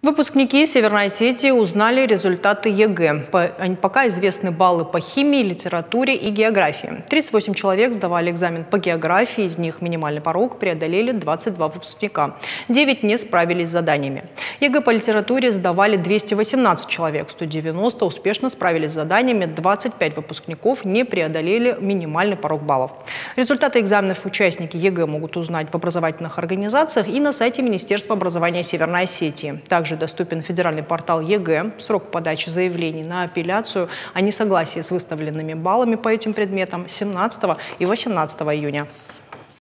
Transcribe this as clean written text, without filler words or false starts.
Выпускники Северной Осетии узнали результаты ЕГЭ. Пока известны баллы по химии, литературе и географии. 38 человек сдавали экзамен по географии, из них минимальный порог преодолели 22 выпускника. 9 не справились с заданиями. ЕГЭ по литературе сдавали 218 человек, 190 успешно справились с заданиями, 25 выпускников не преодолели минимальный порог баллов. Результаты экзаменов участники ЕГЭ могут узнать в образовательных организациях и на сайте Министерства образования Северной Осетии. Также доступен федеральный портал ЕГЭ. Срок подачи заявлений на апелляцию о несогласии с выставленными баллами по этим предметам 17 и 18 июня.